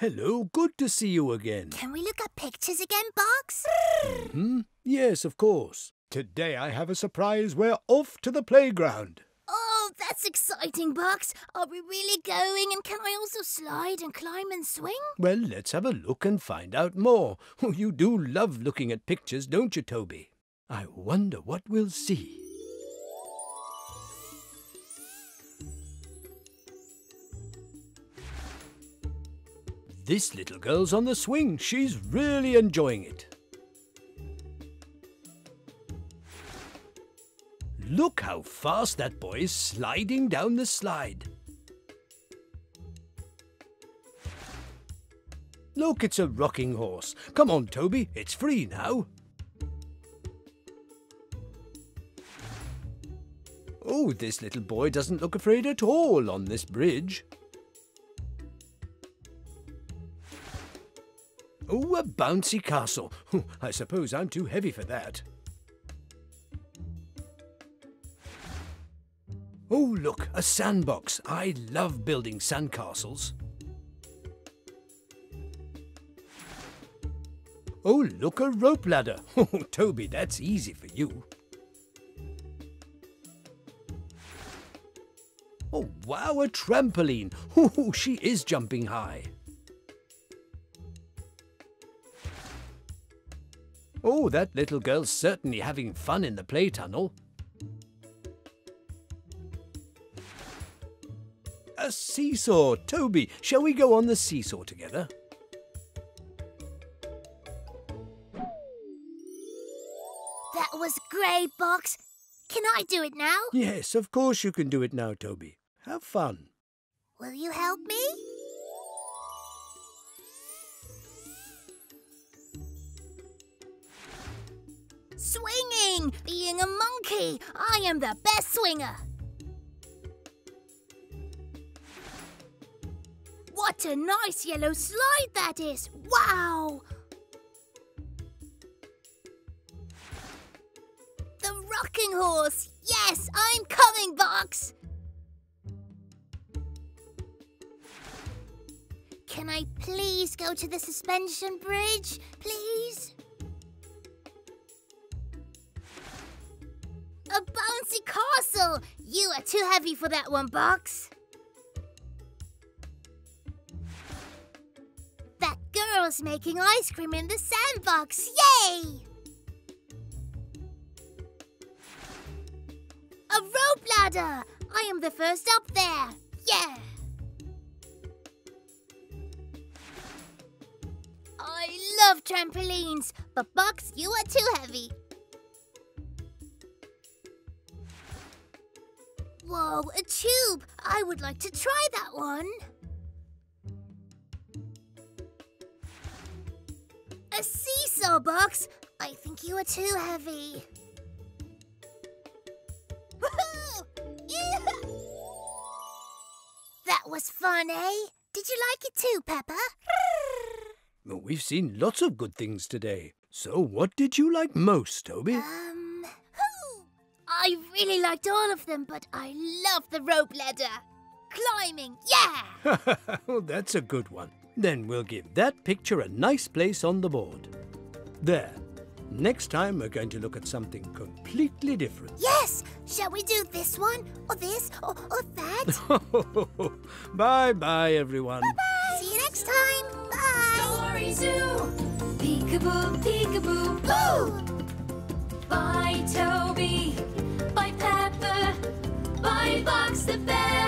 Hello, good to see you again. Can we look at pictures again, Box? Mm-hmm. Yes, of course. Today I have a surprise. We're off to the playground. Oh, that's exciting, Box. Are we really going? And can I also slide and climb and swing? Well, let's have a look and find out more. You do love looking at pictures, don't you, Toby? I wonder what we'll see. This little girl's on the swing. She's really enjoying it. Look how fast that boy is sliding down the slide. Look, it's a rocking horse. Come on, Toby, it's free now. Oh, this little boy doesn't look afraid at all on this bridge. Oh, a bouncy castle. I suppose I'm too heavy for that. Oh, look, a sandbox. I love building sandcastles. Oh, look, a rope ladder. Oh, Toby, that's easy for you. Oh, wow, a trampoline. Oh, she is jumping high. Oh, that little girl's certainly having fun in the play tunnel. A seesaw! Toby, shall we go on the seesaw together? That was great, Box. Can I do it now? Yes, of course you can do it now, Toby. Have fun. Will you help me? Swinging! Being a monkey! I am the best swinger! What a nice yellow slide that is! Wow! The rocking horse! Yes, I'm coming, Box! Can I please go to the suspension bridge, please? A bouncy castle! You are too heavy for that one, Box. That girl's making ice cream in the sandbox! Yay! A rope ladder! I am the first up there! Yeah! I love trampolines, but Box, you are too heavy. Whoa, a tube! I would like to try that one. A seesaw, Box! I think you are too heavy. Woohoo! Yeah! That was fun, eh? Did you like it too, Peppa? Well, we've seen lots of good things today. So what did you like most, Toby? I really liked all of them, but I love the rope ladder. Climbing, yeah! Oh, that's a good one. Then we'll give that picture a nice place on the board. There. Next time we're going to look at something completely different. Yes! Shall we do this one, or this, or that? Bye-bye, everyone. Bye-bye! See you next time. Bye! Story Zoo! Peekaboo, peekaboo, boo! Bye, Toby. Bye, Peppa. Bye, Box the Bear.